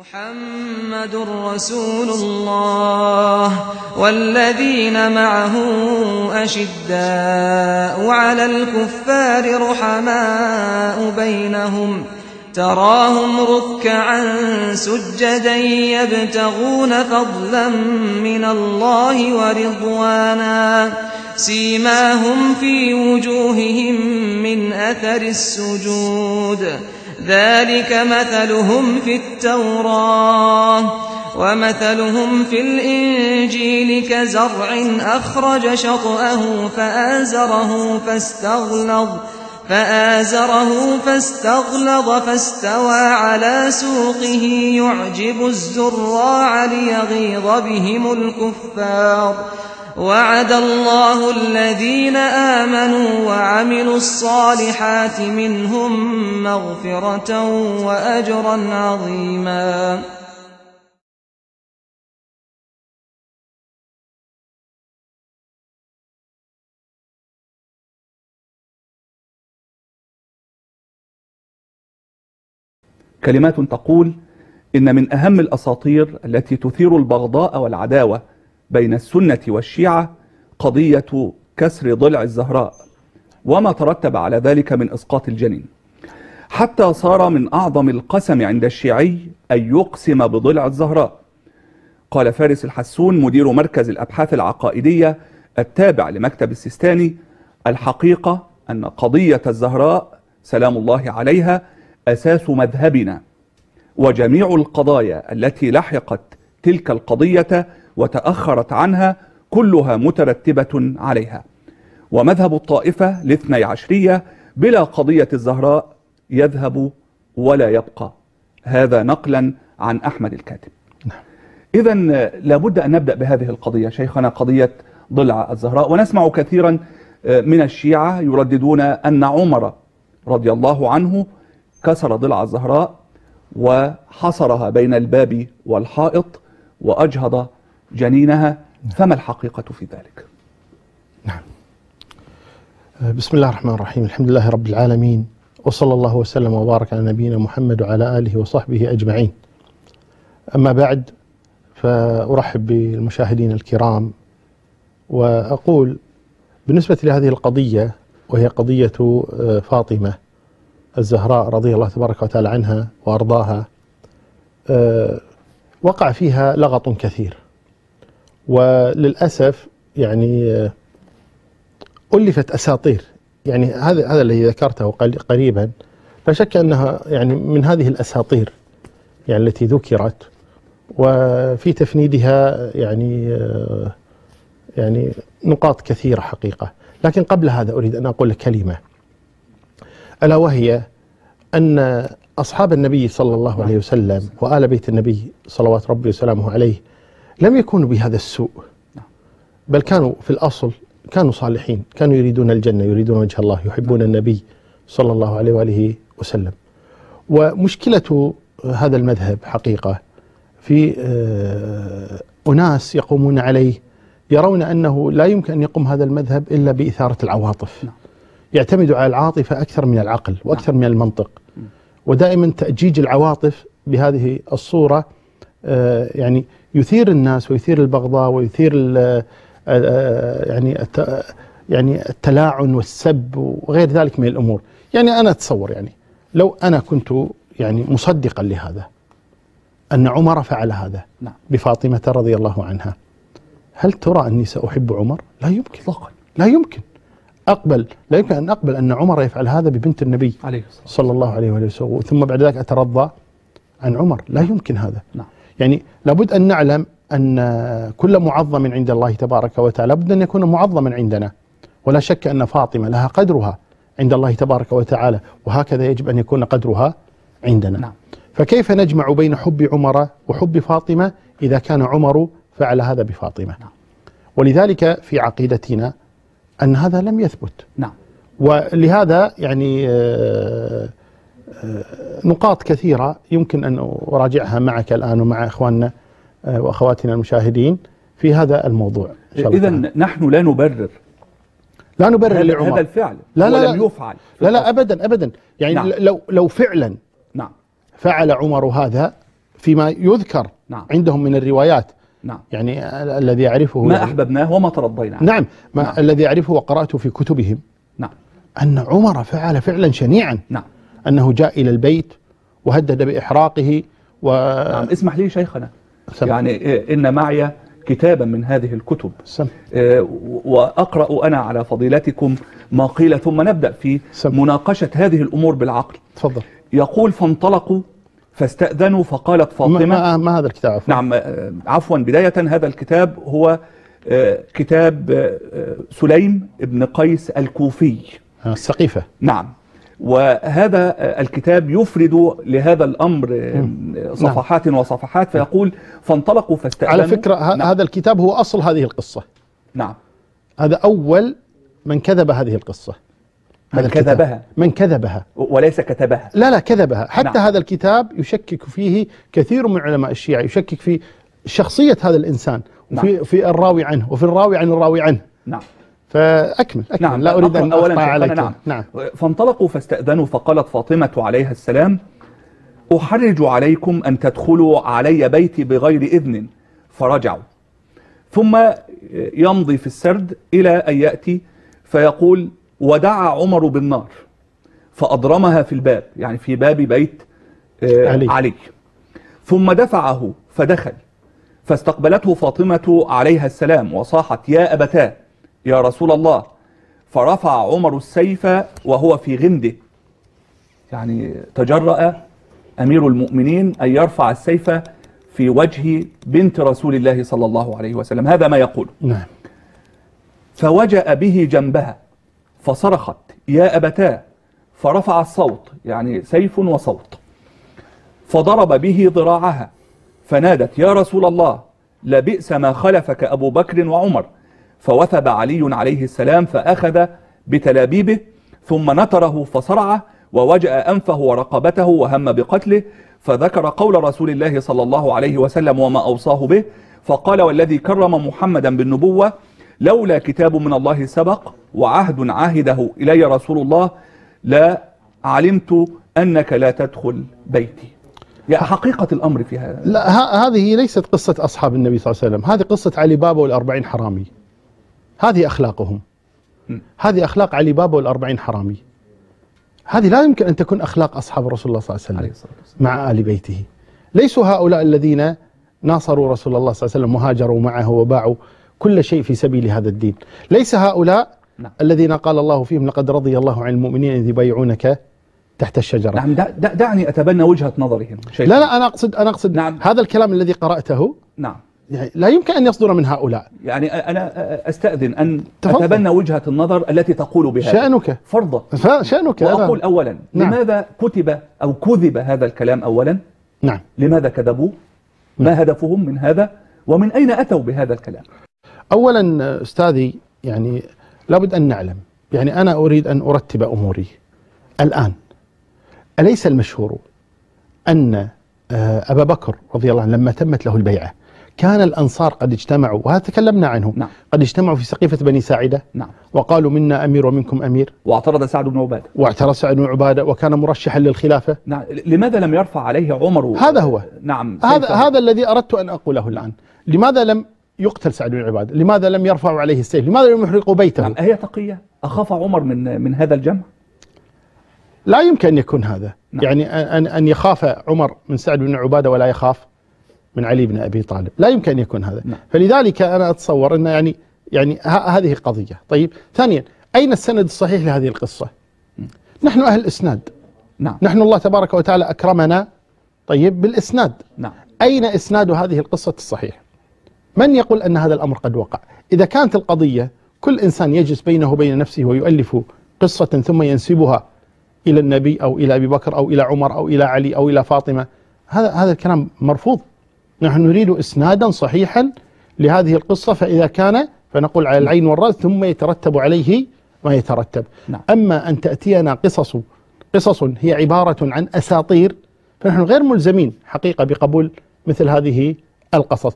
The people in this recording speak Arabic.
محمد رسول الله والذين معه أشداء على الكفار رحماء بينهم تراهم ركعا سجدا يبتغون فضلا من الله ورضوانا سيماهم في وجوههم من أثر السجود ذلك مثلهم في التوراة ومثلهم في الإنجيل كزرع أخرج شطأه فآزره فاستغلظ فاستوى على سوقه يعجب الزراع ليغيظ بهم الكفار وعد الله الذين آمنوا وعملوا الصالحات منهم مغفرة وأجرا عظيما. كلمات تقول إن من أهم الأساطير التي تثير البغضاء والعداوة بين السنة والشيعة قضية كسر ضلع الزهراء وما ترتب على ذلك من إسقاط الجنين، حتى صار من أعظم القسم عند الشيعي أن يقسم بضلع الزهراء. قال فارس الحسون مدير مركز الأبحاث العقائدية التابع لمكتب السيستاني: الحقيقة أن قضية الزهراء سلام الله عليها أساس مذهبنا، وجميع القضايا التي لحقت تلك القضية وتأخرت عنها كلها مترتبة عليها، ومذهب الطائفة الاثني عشرية بلا قضية الزهراء يذهب ولا يبقى. هذا نقلا عن أحمد الكاتب. إذا لابد أن نبدأ بهذه القضية شيخنا، قضية ضلع الزهراء. ونسمع كثيرا من الشيعة يرددون أن عمر رضي الله عنه كسر ضلع الزهراء وحصرها بين الباب والحائط وأجهض جنينها، فما الحقيقة في ذلك؟ نعم. بسم الله الرحمن الرحيم، الحمد لله رب العالمين، وصلى الله وسلم وبارك على نبينا محمد وعلى آله وصحبه أجمعين. أما بعد، فأرحب بالمشاهدين الكرام وأقول بالنسبة لهذه القضية، وهي قضية فاطمة الزهراء رضي الله تبارك وتعالى عنها وأرضاها، وقع فيها لغط كثير، وللأسف يعني ألفت أساطير. يعني هذا الذي ذكرته قريبا لا شك أنها يعني من هذه الأساطير يعني التي ذكرت، وفي تفنيدها يعني نقاط كثيرة حقيقة. لكن قبل هذا أريد أن أقول كلمة، ألا وهي أن أصحاب النبي صلى الله عليه وسلم وآل بيت النبي صلوات ربي وسلامه عليه لم يكونوا بهذا السوء، بل كانوا في الأصل كانوا صالحين، كانوا يريدون الجنة، يريدون وجه الله، يحبون النبي صلى الله عليه وآله وسلم. ومشكلة هذا المذهب حقيقة في أناس يقومون عليه يرون أنه لا يمكن أن يقوم هذا المذهب إلا بإثارة العواطف، يعتمدوا على العاطفة أكثر من العقل وأكثر من المنطق، ودائما تأجيج العواطف بهذه الصورة يعني يثير الناس ويثير البغضاء ويثير يعني التلاعن والسب وغير ذلك من الأمور. يعني أنا أتصور يعني لو أنا كنت يعني مصدقا لهذا أن عمر فعل هذا بفاطمة رضي الله عنها، هل ترى أني سأحب عمر؟ لا يمكن، لا يمكن أقبل، لا يمكن أن أقبل أن عمر يفعل هذا ببنت النبي عليه الصلاة صلى الله عليه وسلم، ثم بعد ذلك أترضى عن عمر، لا يمكن هذا. يعني لابد أن نعلم أن كل معظم عند الله تبارك وتعالى لابد أن يكون معظما عندنا، ولا شك أن فاطمة لها قدرها عند الله تبارك وتعالى، وهكذا يجب أن يكون قدرها عندنا. فكيف نجمع بين حب عمر وحب فاطمة إذا كان عمر فعل هذا بفاطمة؟ ولذلك في عقيدتنا أن هذا لم يثبت. ولهذا يعني نقاط كثيرة يمكن أن أراجعها معك الآن ومع إخواننا وأخواتنا المشاهدين في هذا الموضوع. إذا نحن لا نبرر لعمر هذا الفعل، ولم يفعل، لا أبدا أبدا. يعني لو فعلا فعل عمر هذا فيما يذكر نعم. عندهم من الروايات نعم. يعني الذي أعرفه ما يعني أحببناه وما ترضيناه نعم, نعم. الذي أعرفه وقرأته في كتبهم نعم. أن عمر فعل فعلا شنيعا نعم. أنه جاء إلى البيت وهدد بإحراقه و... نعم. اسمح لي شيخنا سمح. يعني إن معي كتابا من هذه الكتب وأقرأ أنا على فضيلتكم ما قيل ثم نبدأ في سمح. مناقشة هذه الأمور بالعقل تفضل. يقول فانطلقوا فاستأذنوا فقالت فاطمة ما هذا الكتاب عفوا. نعم عفوا بداية هذا الكتاب هو كتاب سليم ابن قيس الكوفي السقيفة نعم وهذا الكتاب يفرد لهذا الأمر صفحات نعم. وصفحات فيقول فانطلقوا فاستأذنوا على فكرة نعم. هذا الكتاب هو أصل هذه القصة نعم هذا أول من كذب هذه القصة من كذبها وليس كتبها لا كذبها حتى نعم. هذا الكتاب يشكك فيه كثير من علماء الشيعة يشكك في شخصية هذا الإنسان وفي نعم. في الراوي عنه وفي الراوي عن الراوي عنه نعم فأكمل نعم لا أريد أن أقطع عليكم نعم. نعم فانطلقوا فاستأذنوا فقالت فاطمة عليها السلام أحرج عليكم أن تدخلوا علي بيتي بغير إذن فرجعوا ثم يمضي في السرد إلى أن يأتي فيقول ودعا عمر بالنار فأضرمها في الباب يعني في باب بيت علي ثم دفعه فدخل فاستقبلته فاطمة عليها السلام وصاحت يا أبتاه يا رسول الله فرفع عمر السيف وهو في غنده يعني تجرأ أمير المؤمنين أن يرفع السيف في وجه بنت رسول الله صلى الله عليه وسلم هذا ما يقول نعم. فوجأ به جنبها فصرخت يا أبتاه فرفع الصوت يعني سيف وصوت فضرب به ذراعها فنادت يا رسول الله لبئس ما خلفك أبو بكر وعمر فوثب علي عليه السلام فأخذ بتلابيبه ثم نتره فصرعه ووجأ أنفه ورقبته وهم بقتله فذكر قول رسول الله صلى الله عليه وسلم وما أوصاه به فقال والذي كرم محمدا بالنبوة لولا كتاب من الله سبق وعهد عاهده إلي رسول الله لا علمت أنك لا تدخل بيتي يا حقيقة الأمر في هذا لا هذه ليست قصة أصحاب النبي صلى الله عليه وسلم هذه قصة علي بابا والأربعين حرامي هذه أخلاقهم هذه أخلاق علي بابا والأربعين حرامي هذه لا يمكن أن تكون أخلاق أصحاب رسول الله صلى الله عليه وسلم مع آل بيته ليسوا هؤلاء الذين ناصروا رسول الله صلى الله عليه وسلم وهاجروا معه وباعوا كل شيء في سبيل هذا الدين ليس هؤلاء نعم. الذين قال الله فيهم لقد رضي الله عن المؤمنين إذ يبايعونك تحت الشجرة نعم دعني أتبنى وجهة نظرهم لا أنا أقصد نعم. هذا الكلام الذي قرأته نعم يعني لا يمكن أن يصدر من هؤلاء يعني أنا أستأذن أن أتبنى وجهة النظر التي تقول بها شأنك فرضا شأنك وأقول أولا نعم. لماذا كتب أو كذب هذا الكلام أولا نعم لماذا كذبوا نعم. ما هدفهم من هذا ومن أين أتوا بهذا الكلام أولا أستاذي يعني لابد أن نعلم يعني أنا أريد أن أرتب أموري الآن أليس المشهور أن أبا بكر رضي الله عنه لما تمت له البيعة كان الأنصار قد اجتمعوا وهذا تكلمنا عنه نعم. قد اجتمعوا في سقيفة بني ساعدة نعم. وقالوا منا أمير ومنكم أمير واعترض سعد بن عبادة وكان مرشحا للخلافة نعم. لماذا لم يرفع عليه عمر هذا هو نعم هذا الذي أردت أن أقوله الآن لماذا لم يقتل سعد بن عبادة لماذا لم يرفعوا عليه السيف لماذا لم يحرقوا بيته نعم. هي تقية أخاف عمر من هذا الجمع لا يمكن أن يكون هذا نعم. يعني أن يخاف عمر من سعد بن عبادة ولا يخاف من علي بن أبي طالب لا يمكن أن يكون هذا نعم. فلذلك أنا أتصور أن يعني هذه قضية طيب ثانيا أين السند الصحيح لهذه القصة نحن أهل الإسناد نعم. نحن الله تبارك وتعالى أكرمنا طيب بالإسناد نعم. أين إسناد هذه القصة الصحيح من يقول أن هذا الأمر قد وقع إذا كانت القضية كل إنسان يجلس بينه وبين نفسه ويؤلف قصة ثم ينسبها إلى النبي أو إلى أبي بكر أو إلى عمر أو إلى علي أو إلى فاطمة هذا الكلام مرفوض نحن نريد إسنادا صحيحا لهذه القصة فإذا كان فنقول على العين والرأس ثم يترتب عليه ما يترتب نعم. أما أن تأتينا قصص هي عبارة عن أساطير فنحن غير ملزمين حقيقة بقبول مثل هذه القصص